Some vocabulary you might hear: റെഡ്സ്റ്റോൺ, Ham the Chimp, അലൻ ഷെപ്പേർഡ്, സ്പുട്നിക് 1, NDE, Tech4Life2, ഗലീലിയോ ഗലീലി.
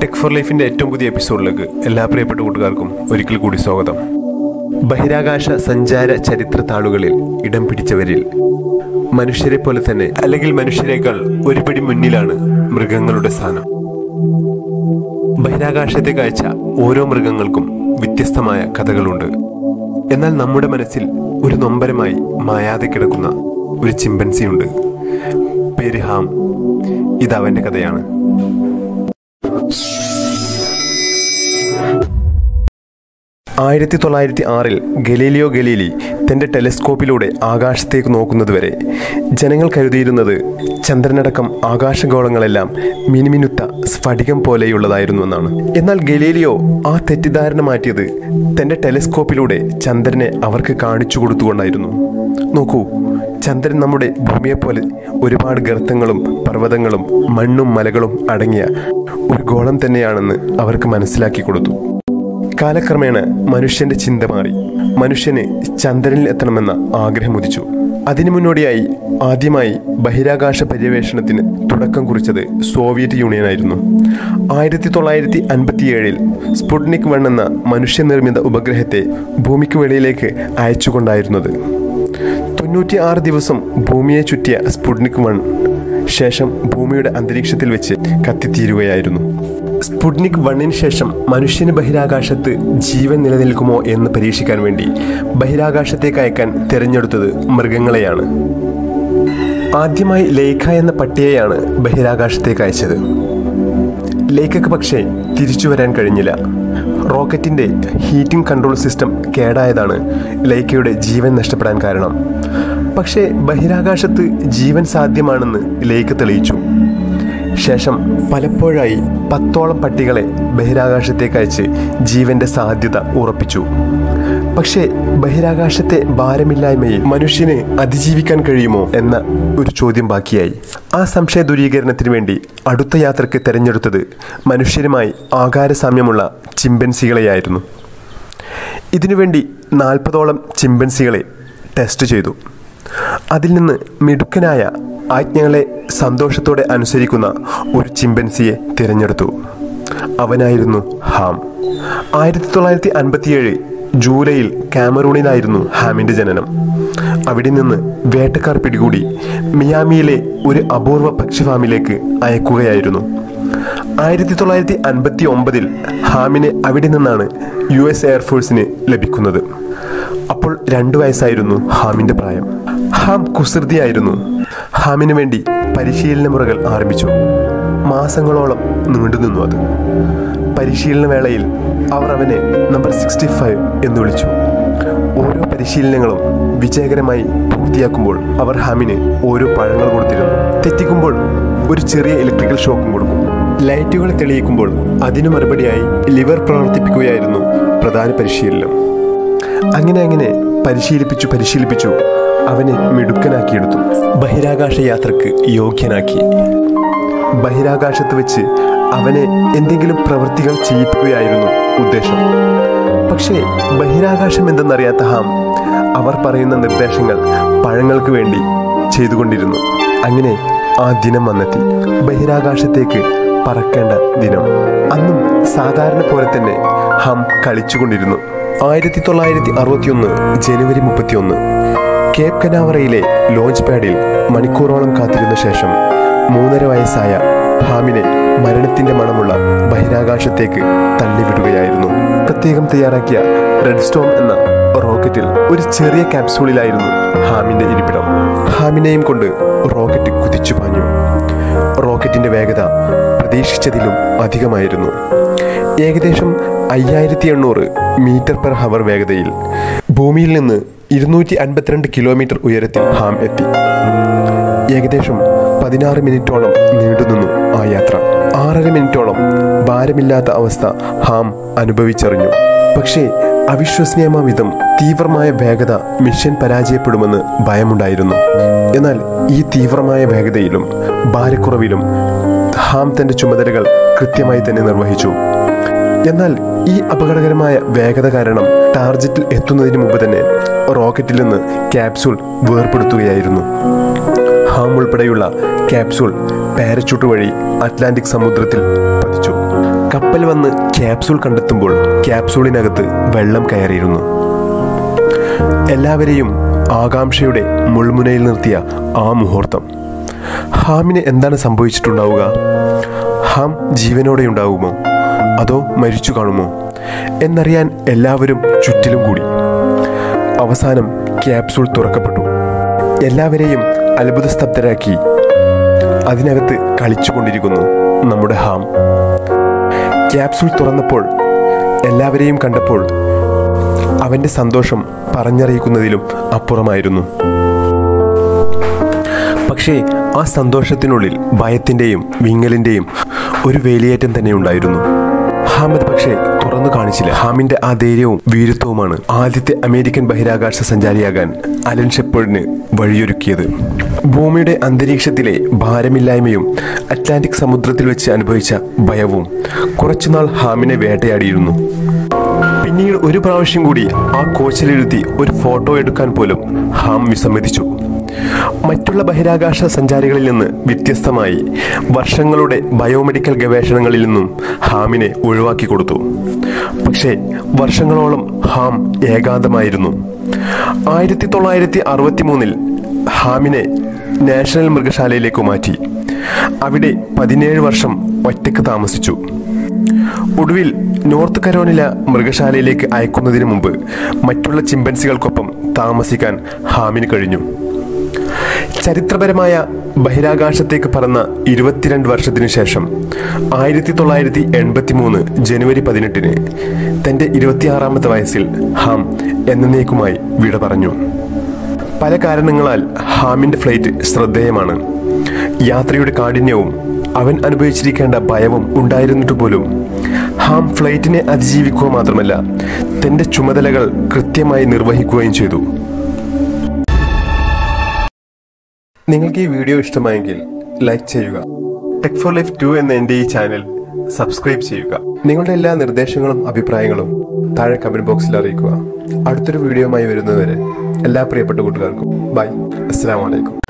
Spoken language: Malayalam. ടെക് ഫോർ ലൈഫിൻ്റെ ഏറ്റവും പുതിയ എപ്പിസോഡിലേക്ക് എല്ലാ പ്രിയപ്പെട്ട കൂട്ടുകാർക്കും ഒരിക്കൽ കൂടി സ്വാഗതം. ബഹിരാകാശ സഞ്ചാര ചരിത്ര താളുകളിൽ ഇടം പിടിച്ചവരിൽ മനുഷ്യരെ പോലെ തന്നെ അല്ലെങ്കിൽ മനുഷ്യരെക്കാൾ ഒരുപടി മുന്നിലാണ് മൃഗങ്ങളുടെ സ്ഥാനം. ബഹിരാകാശത്തെ കാഴ്ച ഓരോ മൃഗങ്ങൾക്കും വ്യത്യസ്തമായ കഥകളുണ്ട്. എന്നാൽ നമ്മുടെ മനസ്സിൽ ഒരു നൊമ്പരമായി മായാതെ കിടക്കുന്ന ഒരു ചിമ്പൻസിയുണ്ട്. പേര് ഹാം. ഇതവൻ്റെ കഥയാണ്. ആയിരത്തി 1906 ഗലീലിയോ ഗലീലി തൻ്റെ ടെലിസ്കോപ്പിലൂടെ ആകാശത്തേക്ക് നോക്കുന്നതുവരെ ജനങ്ങൾ കരുതിയിരുന്നത് ചന്ദ്രനടക്കം ആകാശഗോളങ്ങളെല്ലാം മിനുമിനുത്ത സ്ഫടികം പോലെയുള്ളതായിരുന്നുവെന്നാണ്. എന്നാൽ ഗലീലിയോ ആ തെറ്റിദ്ധാരണ മാറ്റിയത് തൻ്റെ ടെലിസ്കോപ്പിലൂടെ ചന്ദ്രനെ അവർക്ക് കാണിച്ചു കൊടുത്തുകൊണ്ടായിരുന്നു. നോക്കൂ, ചന്ദ്രൻ നമ്മുടെ ഭൂമിയെപ്പോലെ ഒരുപാട് ഗർത്തങ്ങളും പർവ്വതങ്ങളും മണ്ണും മലകളും അടങ്ങിയ ഒരു ഗോളം തന്നെയാണെന്ന് അവർക്ക് മനസ്സിലാക്കി കൊടുത്തു. കാലക്രമേണ മനുഷ്യൻ്റെ ചിന്ത മാറി. മനുഷ്യന് ചന്ദ്രനിൽ എത്തണമെന്ന ആഗ്രഹം ഉദിച്ചു. അതിനു മുന്നോടിയായി ആദ്യമായി ബഹിരാകാശ പര്യവേഷണത്തിന് തുടക്കം കുറിച്ചത് സോവിയറ്റ് യൂണിയൻ ആയിരുന്നു. 1957 സ്പുട്നിക് 1 എന്ന മനുഷ്യനിർമ്മിത ഉപഗ്രഹത്തെ ഭൂമിക്ക് വെളിയിലേക്ക് അയച്ചുകൊണ്ടായിരുന്നത്. 96 ദിവസം ഭൂമിയെ ചുറ്റിയ സ്പുട്നിക് 1 ശേഷം ഭൂമിയുടെ അന്തരീക്ഷത്തിൽ വെച്ച് കത്തിത്തീരുകയായിരുന്നു. സ്പുട്നിക് 1-ന് ശേഷം മനുഷ്യന് ബഹിരാകാശത്ത് ജീവൻ നിലനിൽക്കുമോ എന്ന് പരീക്ഷിക്കാൻ വേണ്ടി ബഹിരാകാശത്തേക്ക് അയക്കാൻ തിരഞ്ഞെടുത്തത് മൃഗങ്ങളെയാണ്. ആദ്യമായി ലേഖ എന്ന പട്ടിയെയാണ് ബഹിരാകാശത്തേക്ക് അയച്ചത്. ലേഖക്ക് പക്ഷേ തിരിച്ചു വരാൻ കഴിഞ്ഞില്ല. റോക്കറ്റിൻ്റെ ഹീറ്റിംഗ് കൺട്രോൾ സിസ്റ്റം കേടായതാണ് ലേഖയുടെ ജീവൻ നഷ്ടപ്പെടാൻ കാരണം. പക്ഷേ ബഹിരാകാശത്ത് ജീവൻ സാധ്യമാണെന്ന് ലേക്ക് തെളിയിച്ചു. ശേഷം പലപ്പോഴായി 10ഓളം പട്ടികളെ ബഹിരാകാശത്തേക്ക് അയച്ച് ജീവൻ്റെ സാധ്യത ഉറപ്പിച്ചു. പക്ഷേ ബഹിരാകാശത്തെ ഭാരമില്ലായ്മയിൽ മനുഷ്യന് അതിജീവിക്കാൻ കഴിയുമോ എന്ന ഒരു ചോദ്യം ബാക്കിയായി. ആ സംശയ ദൂരീകരണത്തിന് വേണ്ടി അടുത്ത യാത്രയ്ക്ക് തിരഞ്ഞെടുത്തത് മനുഷ്യരുമായി ആകാരസാമ്യമുള്ള ചിമ്പൻസികളെയായിരുന്നു. ഇതിനുവേണ്ടി 40ഓളം ചിമ്പൻസികളെ ടെസ്റ്റ് ചെയ്തു. അതിൽ നിന്ന് മിടുക്കനായ ആജ്ഞകളെ സന്തോഷത്തോടെ അനുസരിക്കുന്ന ഒരു ചിമ്പൻസിയെ തിരഞ്ഞെടുത്തു. അവനായിരുന്നു ഹാം. 1957 ജൂലൈയിൽ കാമറൂണിലായിരുന്നു ഹാമിൻ്റെ ജനനം. അവിടെ നിന്ന് വേട്ടക്കാർ പിടികൂടി മിയാമിയിലെ ഒരു അപൂർവ പക്ഷി ഫാമിലേക്ക് അയക്കുകയായിരുന്നു. 1959 ഹാമിനെ അവിടെ നിന്നാണ് US എയർഫോഴ്സിന് ലഭിക്കുന്നത്. അപ്പോൾ 2 വയസ്സായിരുന്നു ഹാമിൻ്റെ പ്രായം. ഹാം കുസൃതിയായിരുന്നു. ഹാമിന് വേണ്ടി പരിശീലന മുറകൾ ആരംഭിച്ചു. മാസങ്ങളോളം നീണ്ടുനിന്നു അത്. പരിശീലന വേളയിൽ അവർ അവനെ നമ്പർ 65 എന്ന് വിളിച്ചു. ഓരോ പരിശീലനങ്ങളും വിജയകരമായി പൂർത്തിയാക്കുമ്പോൾ അവർ ഹാമിന് ഓരോ പഴങ്ങൾ കൊടുത്തിരുന്നു. തെറ്റിക്കുമ്പോൾ ഒരു ചെറിയ ഇലക്ട്രിക്കൽ ഷോക്കും കൊടുക്കും. ലൈറ്റുകൾ തെളിയിക്കുമ്പോൾ അതിനു മറുപടിയായി ലിവർ പ്രവർത്തിപ്പിക്കുകയായിരുന്നു പ്രധാന പരിശീലനം. അങ്ങനെ പരിശീലിപ്പിച്ചു അവനെ മിടുക്കനാക്കിയെടുത്തു. ബഹിരാകാശ യാത്രക്ക് യോഗ്യനാക്കി. ബഹിരാകാശത്ത് വെച്ച് അവനെ എന്തെങ്കിലും പ്രവൃത്തികൾ ചെയ്യിപ്പിക്കുകയായിരുന്നു ഉദ്ദേശം. പക്ഷേ ബഹിരാകാശം എന്തെന്നറിയാത്ത ഹാം അവർ പറയുന്ന നിർദ്ദേശങ്ങൾ പഴങ്ങൾക്ക് വേണ്ടി ചെയ്തുകൊണ്ടിരുന്നു. അങ്ങനെ ആ ദിനം വന്നെത്തി. ബഹിരാകാശത്തേക്ക് പറക്കേണ്ട ദിനം. അന്നും സാധാരണ പോലെ തന്നെ ഹാം കളിച്ചുകൊണ്ടിരുന്നു. 1961 ജനുവരി 31 കേപ്പ് കനാവറയിലെ ലോഞ്ച് പാഡിൽ മണിക്കൂറോളം കാത്തിരുന്ന ശേഷം 3.5 വയസ്സായ ഹാമിനെ മരണത്തിൻ്റെ മണമുള്ള ബഹിരാകാശത്തേക്ക് തള്ളിവിടുകയായിരുന്നു. പ്രത്യേകം തയ്യാറാക്കിയ റെഡ്സ്റ്റോൺ എന്ന റോക്കറ്റിൽ ഒരു ചെറിയ ക്യാപ്സൂളിലായിരുന്നു ഹാമിൻ്റെ ഇരിപ്പിടം. ഹാമിനെയും കൊണ്ട് റോക്കറ്റ് കുതിച്ചു പാഞ്ഞു. റോക്കറ്റിൻ്റെ വേഗത പ്രതീക്ഷിച്ചതിലും അധികമായിരുന്നു. ഏകദേശം 5800 മീറ്റർ/ഹവർ വേഗതയിൽ ഭൂമിയിൽ നിന്ന് 252 കിലോമീറ്റർ ഉയരത്തിൽ ഹാം എത്തി. ഏകദേശം 16 മിനിറ്റോളം നീണ്ടുനിന്നു ആ യാത്ര. 6.5 മിനിറ്റോളം ഭാരമില്ലാത്ത അവസ്ഥ ഹാം അനുഭവിച്ചറിഞ്ഞു. പക്ഷേ അവിശ്വസനീയമാവിധം തീവ്രമായ വേഗത മിഷൻ പരാജയപ്പെടുമെന്ന് ഭയമുണ്ടായിരുന്നു. എന്നാൽ ഈ തീവ്രമായ വേഗതയിലും ഭാരക്കുറവിലും ഹാം തൻ്റെ ചുമതലകൾ കൃത്യമായി തന്നെ നിർവഹിച്ചു. എന്നാൽ ഈ അപകടകരമായ വേഗത കാരണം ടാർജറ്റിൽ എത്തുന്നതിന് മുമ്പ് തന്നെ റോക്കറ്റിൽ നിന്ന് ക്യാപ്സൂൾ വേർപെടുത്തുകയായിരുന്നു. ഹാം ഉൾപ്പെടെയുള്ള ക്യാപ്സൂൾ പാരച്യൂട്ട് വഴി അറ്റ്ലാന്റിക് സമുദ്രത്തിൽ പതിച്ചു. കപ്പൽ വന്ന് ക്യാപ്സൂൾ കണ്ടെത്തുമ്പോൾ ക്യാപ്സൂളിനകത്ത് വെള്ളം കയറിയിരുന്നു. എല്ലാവരെയും ആകാംക്ഷയുടെ മുൾമുനയിൽ നിർത്തിയ ആ മുഹൂർത്തം. ഹാമിന് എന്താണ് സംഭവിച്ചിട്ടുണ്ടാവുക? ഹാം ജീവനോടെ ഉണ്ടാവുമോ അതോ മരിച്ചു കാണുമോ എന്നറിയാൻ എല്ലാവരും ചുറ്റിലും കൂടി. അവസാനം ക്യാപ്സൂൾ തുറക്കപ്പെട്ടു. എല്ലാവരെയും അത്ഭുതസ്തബ്ധരാക്കി അതിനകത്ത് കളിച്ചുകൊണ്ടിരിക്കുന്നു നമ്മുടെ ഹാം. ക്യാപ്സൂൾ തുറന്നപ്പോൾ എല്ലാവരെയും കണ്ടപ്പോൾ അവൻ്റെ സന്തോഷം പറഞ്ഞറിയിക്കുന്നതിലും അപ്പുറമായിരുന്നു. പക്ഷേ ആ സന്തോഷത്തിനുള്ളിൽ ഭയത്തിൻ്റെയും വിങ്ങലിൻ്റെയും ഒരു വേലിയേറ്റം തന്നെ ഉണ്ടായിരുന്നു. ഹാം അത് പക്ഷേ തുറന്നു കാണിച്ചില്ല. ഹാമിൻ്റെ ആ ധൈര്യവും വീരത്വവുമാണ് ആദ്യത്തെ അമേരിക്കൻ ബഹിരാകാശ സഞ്ചാരിയാകാൻ അലൻ ഷെപ്പേർഡിന് വഴിയൊരുക്കിയത്. ഭൂമിയുടെ അന്തരീക്ഷത്തിലെ ഭാരമില്ലായ്മയും അറ്റ്ലാന്റിക് സമുദ്രത്തിൽ വെച്ച് അനുഭവിച്ച ഭയവും കുറച്ചുനാൾ ഹാമിനെ വേട്ടയാടിയിരുന്നു. പിന്നീട് ഒരു പ്രാവശ്യം കൂടി ആ കോച്ചിലിരുത്തി ഒരു ഫോട്ടോ എടുക്കാൻ പോലും ഹാം വിസമ്മതിച്ചു. മറ്റുള്ള ബഹിരാകാശ സഞ്ചാരികളിൽ നിന്ന് വ്യത്യസ്തമായി വർഷങ്ങളുടെ ബയോമെഡിക്കൽ ഗവേഷണങ്ങളിൽ നിന്നും ഹാമിനെ ഒഴിവാക്കി കൊടുത്തു. പക്ഷേ വർഷങ്ങളോളം ഹാം ഏകാന്തമായിരുന്നു. 1963 ഹാമിനെ നാഷണൽ മൃഗശാലയിലേക്ക് മാറ്റി. അവിടെ 17 വർഷം ഒറ്റയ്ക്ക് താമസിച്ചു. ഒടുവിൽ നോർത്ത് കരോലിന മൃഗശാലയിലേക്ക് അയക്കുന്നതിന് മുമ്പ് മറ്റുള്ള ചിമ്പൻസികൾക്കൊപ്പം താമസിക്കാൻ ഹാമിന് കഴിഞ്ഞു. ചരിത്രപരമായ ബഹിരാകാശത്തേക്ക് പറന്ന 22 വർഷത്തിനു ശേഷം 1983 ജനുവരി 18 തൻ്റെ 26-ാമത്തെ വയസ്സിൽ ഹാം എന്നേക്കുമായി വിട പറഞ്ഞു. പല കാരണങ്ങളാൽ ഹാമിൻ്റെ ഫ്ലൈറ്റ് ശ്രദ്ധേയമാണ്. യാത്രയുടെ കാഠിന്യവും അവൻ അനുഭവിച്ചിരിക്കേണ്ട ഭയവും ഉണ്ടായിരുന്നിട്ട് പോലും ഹാം ഫ്ലൈറ്റിനെ അതിജീവിക്കുക മാത്രമല്ല തൻ്റെ ചുമതലകൾ കൃത്യമായി നിർവഹിക്കുകയും ചെയ്തു. നിങ്ങൾക്ക് ഈ വീഡിയോ ഇഷ്ടമായെങ്കിൽ ലൈക്ക് ചെയ്യുക. Tech4Life2 എന്ന NDE ചാനൽ സബ്സ്ക്രൈബ് ചെയ്യുക. നിങ്ങളുടെ എല്ലാ നിർദ്ദേശങ്ങളും അഭിപ്രായങ്ങളും താഴെ കമൻറ്റ് ബോക്സിൽ അറിയിക്കുക. അടുത്തൊരു വീഡിയോയുമായി വരുന്നതുവരെ എല്ലാ പ്രിയപ്പെട്ട കൂട്ടുകാർക്കും ബൈ. അസ്സലാമു അലൈക്കും.